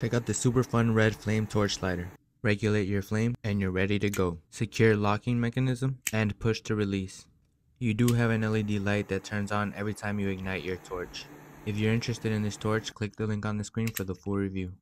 Check out the super fun red flame torch slider. Regulate your flame and you're ready to go. Secure locking mechanism and push to release. You do have an LED light that turns on every time you ignite your torch. If you're interested in this torch, click the link on the screen for the full review.